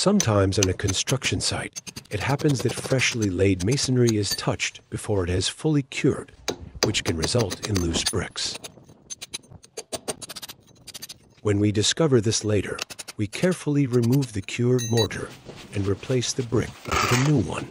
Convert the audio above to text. Sometimes on a construction site, it happens that freshly laid masonry is touched before it has fully cured, which can result in loose bricks. When we discover this later, we carefully remove the cured mortar and replace the brick with a new one.